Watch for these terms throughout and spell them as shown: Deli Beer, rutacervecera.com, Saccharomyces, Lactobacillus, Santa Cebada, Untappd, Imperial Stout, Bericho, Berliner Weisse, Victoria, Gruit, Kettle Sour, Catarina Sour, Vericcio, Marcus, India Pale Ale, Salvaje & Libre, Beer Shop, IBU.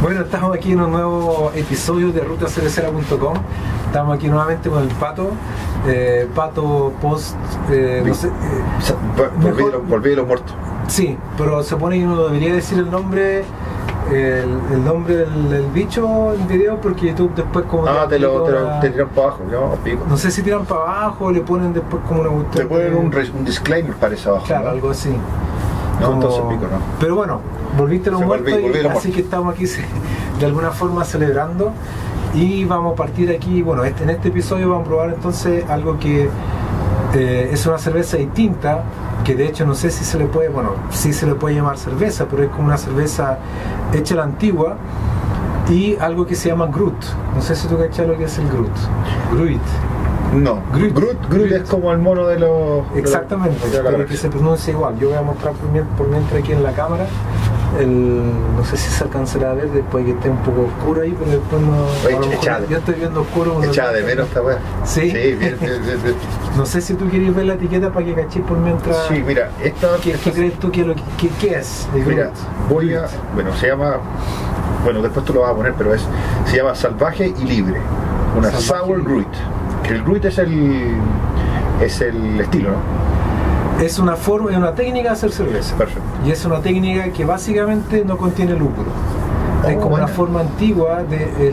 Bueno, estamos aquí en un nuevo episodio de rutacervecera.com. Estamos aquí nuevamente con el Pato. Pato post... no sé, volví de los muertos. Sí, pero se pone que no debería decir el nombre. El nombre del bicho en video, porque YouTube después como... Ah, te tiran para abajo, ¿no? Pico. No sé si tiran para abajo, le ponen después como una... Te ponen un disclaimer, parece, abajo. Claro, ¿no? Algo así. No, como... entonces pico, ¿no? Pero bueno, volviste a los muertos, así que estamos aquí de alguna forma celebrando. Y vamos a partir aquí, bueno, en este episodio vamos a probar entonces algo que es una cerveza distinta, que de hecho no sé si se le puede, bueno, sí se le puede llamar cerveza, pero es como una cerveza hecha a la antigua, y algo que se llama Gruit. No sé si tú cachas lo que es el Gruit. Gruit. No. Gruit. Gruit es como el mono de los... Exactamente, pero que se pronuncia igual. Yo voy a mostrar por mientras aquí en la cámara. No sé si se alcanzará a ver después que esté un poco oscuro ahí, porque después no... Yo estoy viendo oscuro. Echada de menos esta weá. Sí, bien. No sé si tú quieres ver la etiqueta para que cachis por mientras... Sí, mira, esta... ¿Qué crees tú que es? Mira, voy a... Bueno, se llama... Bueno, después tú lo vas a poner, pero es... Se llama Salvaje y Libre. Una Sour Gruit. El Gruit es el estilo, ¿no? Es una forma, es una técnica de hacer cerveza. Perfecto. Y es una técnica que básicamente no contiene lúpulo. Es como una forma antigua,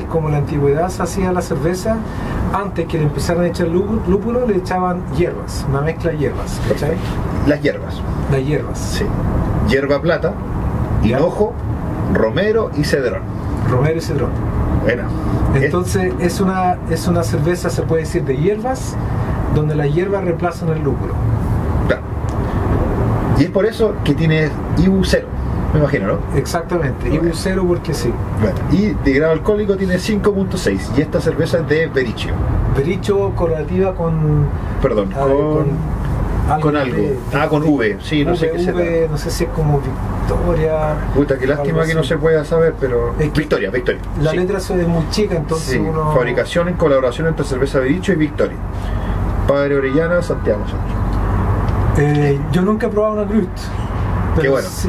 como en la antigüedad se hacía la cerveza. Antes que le empezaran a echar lúpulo, le echaban hierbas, una mezcla de hierbas. ¿Cachai? Las hierbas. Las hierbas. Sí. Hierba plata, hinojo, romero y cedrón. Romero y cedrón. Bueno. Entonces es una cerveza, se puede decir, de hierbas, donde las hierbas reemplazan el lúpulo. Y es por eso que tiene IBU 0, me imagino, ¿no? Exactamente, IBU 0 porque sí. Bueno, y de grado alcohólico tiene 5.6 y esta cerveza es de Vericcio. Vericcio correlativa con... Perdón, con algo. Con V, sí, no sé qué será. No sé si es como Victoria... Puta, qué lástima que no se pueda saber, pero... Victoria. La letra es muy chica, entonces uno... Fabricación en colaboración entre cerveza Vericcio y Victoria. Padre Orellana, Santiago. Yo nunca he probado una Gruit,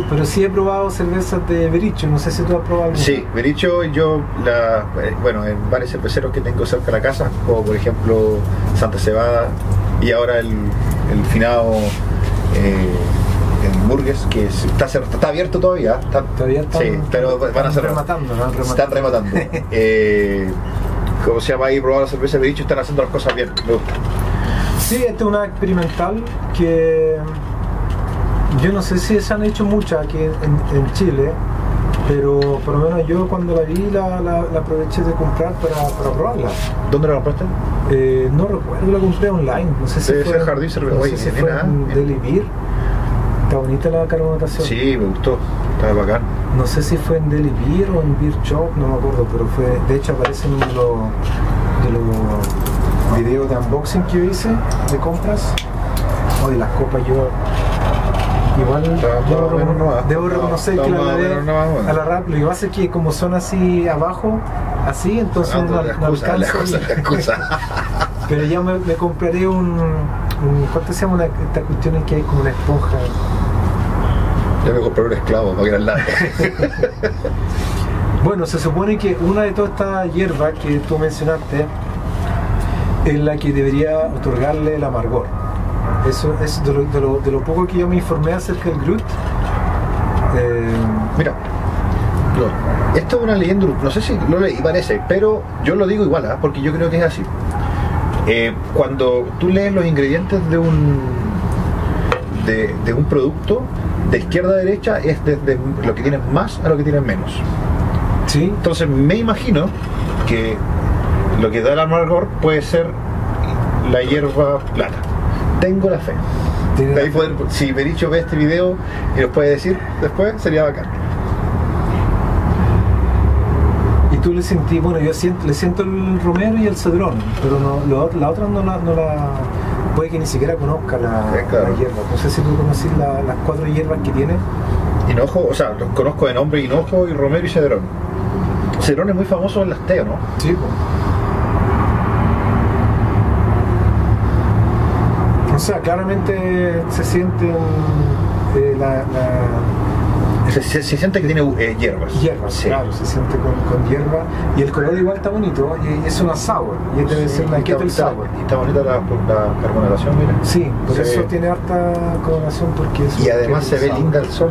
pero sí he probado cervezas de Bericho. No sé si tú has probado alguna. Sí, Bericho, bueno, en varios cerveceros que tengo cerca de la casa, como por ejemplo Santa Cebada, y ahora el finado en Burgues, que está abierto todavía. Todavía está, sí, pero van a ser rematando, ¿no? Están rematando. Como se llama ahí, probar la cerveza de Bericho, están haciendo las cosas bien, me gusta. Sí, esta es una experimental que yo no sé si se han hecho muchas aquí en Chile, pero por lo menos yo cuando la vi la aproveché de comprar para probarla. ¿Dónde la compraste? No recuerdo, la compré online, no sé si fue en Deli Beer. Está bonita la carbonatación. Sí, me gustó, está bacán. No sé si fue en Deli Beer o en Beer Shop, no me acuerdo, pero fue, de hecho aparece en uno de los video de unboxing que yo hice de compras. De las copas yo igual debo reconocer que a la rap, lo que pasa es que como son así abajo, así, entonces no alcanzo. Pero ya me compraré ¿cuánto se llama esta cuestión en que hay como una esponja? Ya me compré un esclavo para que era larga. Bueno, se supone que una de todas estas hierbas que tú mencionaste es la que debería otorgarle el amargor. Eso es de lo poco que yo me informé acerca del Gruit. Mira, esto es una leyenda, no sé si lo leí, parece, pero yo lo digo igual, ¿eh? Porque yo creo que es así. Cuando tú lees los ingredientes de un producto, de izquierda a derecha es desde lo que tienes más a lo que tienes menos. ¿Sí? Entonces me imagino que lo que da el amargor puede ser la hierba plata. Tengo la fe. De ahí poder, si Bericho ve este video y nos puede decir después, sería bacán. Y tú le sentí, bueno, yo le siento el romero y el cedrón, pero la otra no la puede que ni siquiera conozca la hierba. No sé si tú conoces las cuatro hierbas que tiene. Hinojo, o sea, los conozco de nombre: hinojo, y romero y cedrón. Cedrón es muy famoso en las teas, ¿no? Sí, pues. O sea, claramente se siente se siente que tiene hierbas. Hierbas, sí. Claro, se siente con hierba. Y el color igual está bonito, y es una sour. Y debe ser una Kettle Sour. Y está bonita la carbonatación, mira. Sí, por eso tiene harta carbonatación, porque es. Y además se ve linda al sol.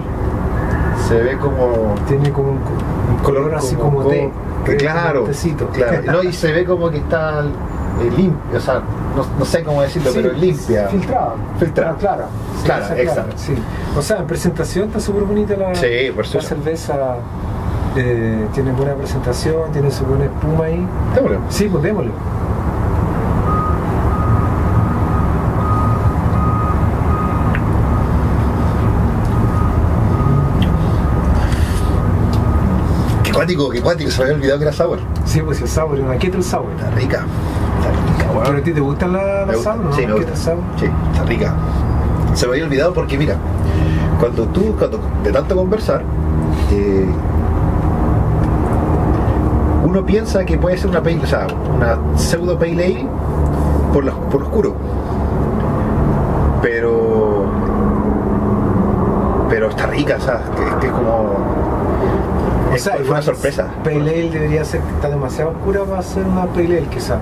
Se ve como. Tiene como un color así como de. Claro, claro. No, y se ve como que está limpio, o sea, no sé cómo decirlo, sí, pero limpia. Filtrada. Clara. Sí, clara, exacto. Sí. O sea, en presentación está súper bonita la cerveza. Tiene buena presentación, tiene su buena espuma ahí. Démosle. Sí, pues démosle. Qué cuático, se me había olvidado que era sour. Sí, pues el sour, una Kettle Sour. Está rica. Bueno. ¿Pero a ti te gustan las sour, no? Sí, me gusta. Sí, está rica. Se me había olvidado porque, mira, cuando de tanto conversar, uno piensa que puede ser una pale, o sea, una pseudo pale ale por oscuro. Pero está rica, o sea, que es como. O sea, fue una sorpresa. Pale Ale debería ser, está demasiado oscura para ser una Pale Ale, quizá.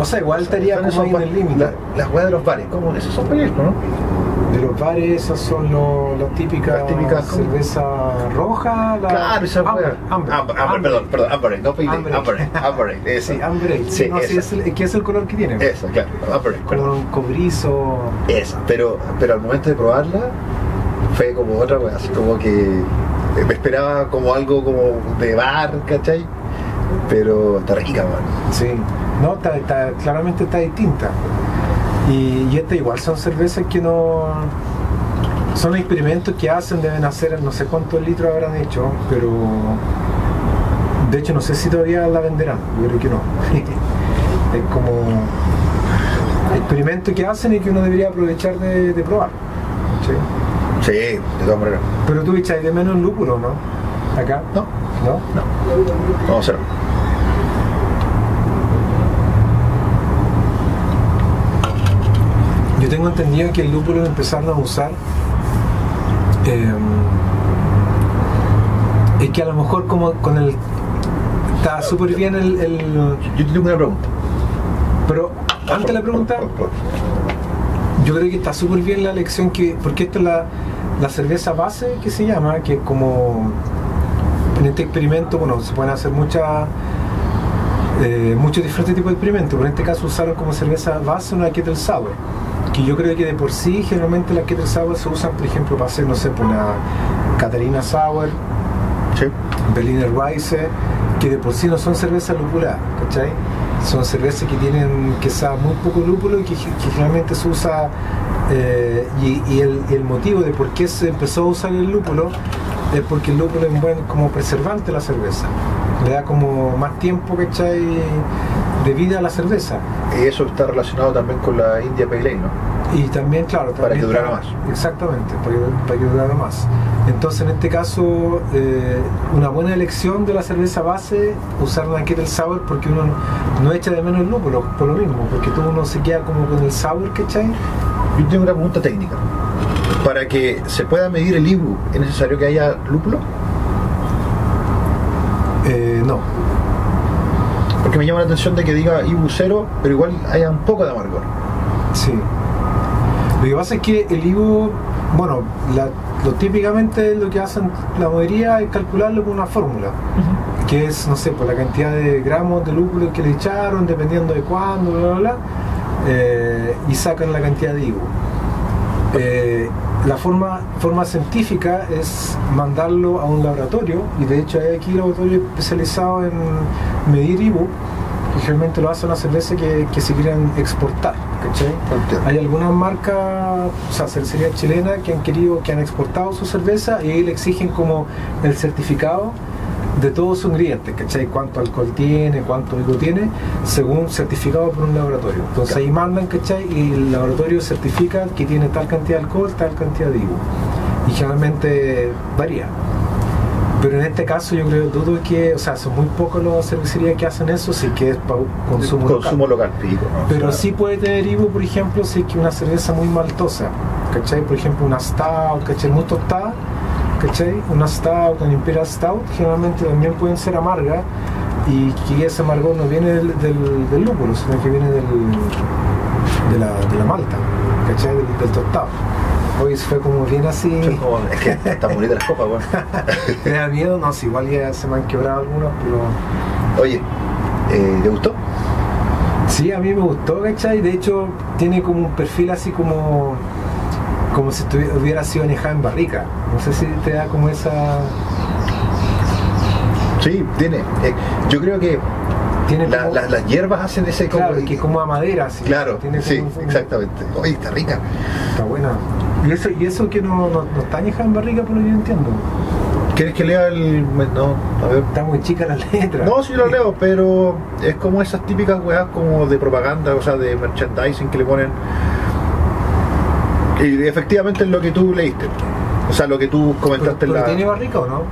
O sea, igual estaría como ahí en el límite. Las huevas de los bares, ¿cómo? Esos son Pale Ale, ¿no? De los bares, esas son las típicas cerveza roja. Claro, esa hueva. Perdón, Amber Ale, no Pale Ale. Amber Ale, sí, Amber Ale. Sí, que es el color que tiene. Eso, claro, Amber Ale. Color cobrizo. Eso, pero al momento de probarla, fue como otra hueva, así como que. Me esperaba como algo como de bar, ¿cachai? Pero está rica, man. Sí, no, claramente está distinta. Y esta igual son cervezas que no. Son experimentos que hacen, deben hacer, no sé cuántos litros habrán hecho, pero. De hecho, no sé si todavía la venderán, yo creo que no. Es como. Experimento que hacen y que uno debería aprovechar de probar. ¿Cachai? Sí, de todas maneras. Pero tú echáis de menos lúpulo, ¿no? ¿Acá? No. No, cero. Yo tengo entendido que el lúpulo lo empezaron a usar. Es que a lo mejor como con el. Está súper bien el. Yo tengo una pregunta. Pero antes de la pregunta. Yo creo que está súper bien la elección que. Porque esta es la cerveza base que se llama, que como en este experimento, bueno, se pueden hacer muchos diferentes tipos de experimentos, pero en este caso usaron como cerveza base una Kettle Sour, que yo creo que de por sí generalmente las Kettle Sour se usan, por ejemplo, para hacer, no sé, una Catarina Sour, sí. Berliner Weisse, que de por sí no son cervezas lupuladas, ¿cachai? Son cervezas que tienen quizá muy poco lúpulo y que generalmente se usa y el motivo de por qué se empezó a usar el lúpulo es porque el lúpulo es un buen como preservante a la cerveza, le da como más tiempo, ¿cachai? De vida a la cerveza, y eso está relacionado también con la India Pale Ale, ¿no? Y también, claro, para que durara más. Exactamente, para que durara más. Entonces, en este caso, una buena elección de la cerveza base, usar una Kettle Sour, porque uno no echa de menos el lúpulo, por lo mismo, porque todo uno se queda como con el sour, ¿cachai? Yo tengo una pregunta técnica. Para que se pueda medir el IBU, ¿es necesario que haya lúpulo? No. Porque me llama la atención de que diga IBU 0, pero igual haya un poco de amargor. Sí. Lo que pasa es que el IBU, bueno, típicamente lo que hacen la mayoría es calcularlo con una fórmula, que es, no sé, por la cantidad de gramos de lúpulo que le echaron, dependiendo de cuándo, y sacan la cantidad de IBU. La forma científica es mandarlo a un laboratorio, y de hecho hay aquí laboratorios especializados en medir IBU, que realmente lo hace una cerveza que se quieren exportar, ¿cachai? Hay algunas marcas, o sea, cervecerías chilenas que han exportado su cerveza y ahí le exigen como el certificado de todos sus ingredientes, ¿cachai? Cuánto alcohol tiene, cuánto alcohol tiene, según certificado por un laboratorio. Entonces ahí mandan, ¿cachai? Y el laboratorio certifica que tiene tal cantidad de alcohol, tal cantidad de IBU. Y generalmente varía. Pero en este caso yo creo, dudo que, o sea, son muy pocos los cervecerías que hacen eso, si que es para consumo local. Pico, ¿no? Pero o sea, sí puede tener IBU, por ejemplo, si es que una cerveza muy maltosa, ¿cachai? Por ejemplo, una Stout, ¿cachai? Muy tostada, ¿cachai? Una Stout, una Imperial Stout, generalmente también pueden ser amargas, y que ese amargor no viene del lúpulo, sino que viene de la malta, ¿cachai? Del tostado. Hoy fue como bien así. Es que está bonita la copa, weón. ¿Te da miedo? No, si igual ya se me han quebrado algunas, pero... Oye, ¿te gustó? Sí, a mí me gustó, ¿cachai? De hecho, tiene como un perfil así como si hubiera sido añejada en barrica. No sé si te da como esa... Sí, tiene. Yo creo que las hierbas hacen ese... Claro, como, que como a madera. Así, claro, tiene sí, como... exactamente. Oye, está rica. Está buena. ¿Y eso que no está añejada en barrica, por lo que yo entiendo? ¿Quieres que lea el...? No, a ver. Está muy chica la letra. No, sí lo leo, pero es como esas típicas weas como de propaganda, o sea, de merchandising que le ponen. Y efectivamente es lo que tú leíste. O sea, lo que tú comentaste. ¿Pero tiene barrica o no?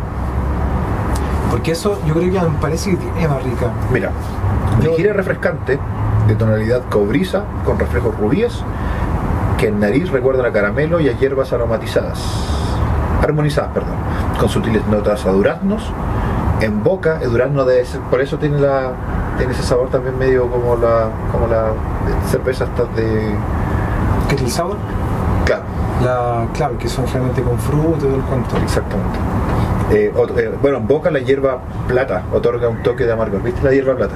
Porque eso yo creo que me parece que tiene barrica. Mira, ligera refrescante, de tonalidad cobriza, con reflejos rubíes, que en nariz recuerdan a caramelo y a hierbas armonizadas, perdón, con sutiles notas a duraznos. En boca, el durazno por eso tiene ese sabor también medio como la cerveza hasta de... ¿Kettle Sour? Claro. Claro, que son generalmente con fruta y todo el cuento. Exactamente. Bueno, en boca la hierba plata otorga un toque de amargor. ¿Viste la hierba plata?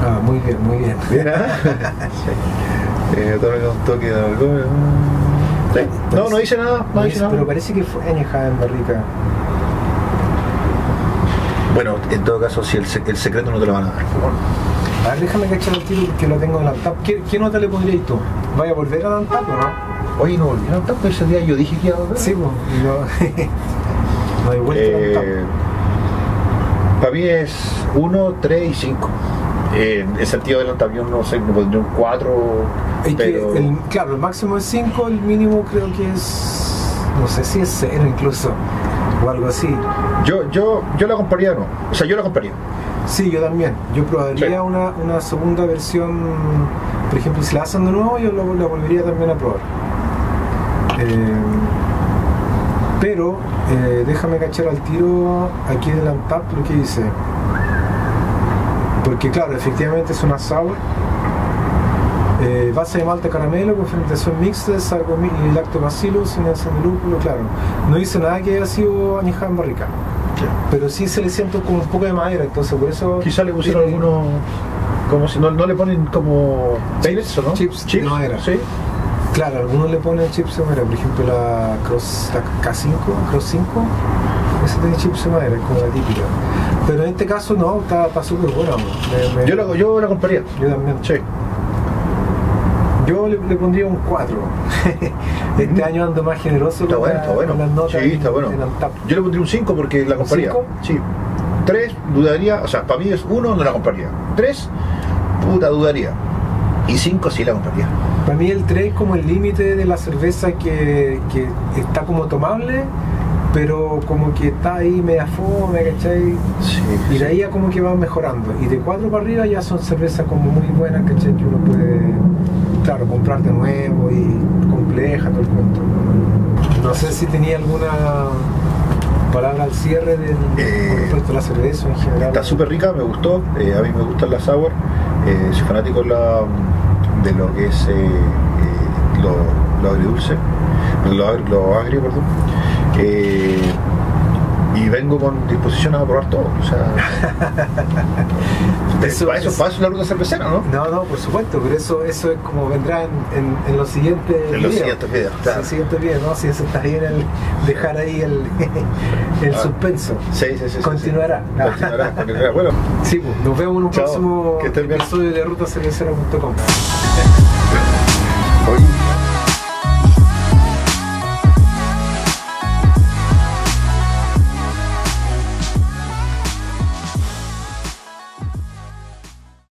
Ah, muy bien, muy bien. ¿Bien, sí. Otorga un toque de amargor. ¿Sí? No dice nada, no dice nada. Pero parece que fue añejada en barrica. Bueno, en todo caso, si el secreto no te lo van a dar. A ver, déjame cachar el tiro porque lo tengo en la Untappd. ¿Qué nota le pondrías tú? ¿Vaya a volver a la Untappd o no? Oye, no volví a la Untappd, ese día yo dije que iba a volver. Sí, pues. No hay vuelta para mí es 1, 3 y 5. En el sentido del Untappd, no sé, me pondría un 4. Pero... claro, el máximo es 5, el mínimo creo que es... No sé si es 0 incluso, o algo así. Yo la compraría, no. O sea, yo la compraría. Sí, yo también. Yo probaría una segunda versión. Por ejemplo, si la hacen de nuevo, yo la volvería también a probar. Pero déjame cachar al tiro aquí del Untappd lo que dice, porque claro, efectivamente es una sour, base de malta caramelo, con fermentación mixta, Saccharomyces y Lactobacillus, sin de lúpulo, claro, no dice nada que haya sido añejada en barrica, pero sí se le siente como un poco de madera, entonces por eso... Quizá le pusieron algunos, como si no le ponen como... chips, ¿no? Chips de madera. Sí. Claro, algunos le ponen chips de madera, por ejemplo la Cross 5, ese tiene chips de madera, es como la típica. Pero en este caso no, está súper bueno. Yo la compraría. Yo también. Sí. Yo le pondría un 4. Este año ando más generoso con las notas. Sí, está bueno. Yo le pondría un 5 porque la compraría. 5? Sí. 3, dudaría, o sea, para mí es 1, no la compraría. 3, puta, dudaría. Y 5 sí la compraría. Para mí el 3 es como el límite de la cerveza que está como tomable, pero como que está ahí media fome, ¿cachai? Sí, y de ahí ya como que va mejorando. Y de 4 para arriba ya son cervezas como muy buenas, ¿cachai? Que uno puede, claro, comprar de nuevo y compleja, todo el cuento. No sé si tenía alguna palabra al cierre del respecto a la cerveza en general. Está súper rica, me gustó. A mí me gustan las sour. Soy fanático de lo que es lo agridulce, lo agrio, perdón, y vengo con disposición a probar todo, o sea, eso pasa la ruta cervecera, ¿no? No, por supuesto, pero eso es como vendrá en los siguientes videos. Claro. Los siguientes videos, ¿no? Si eso está bien, dejar ahí el suspenso. Sí. Continuará. Bueno. Sí, pues, nos vemos en un próximo episodio de rutacervecera.com.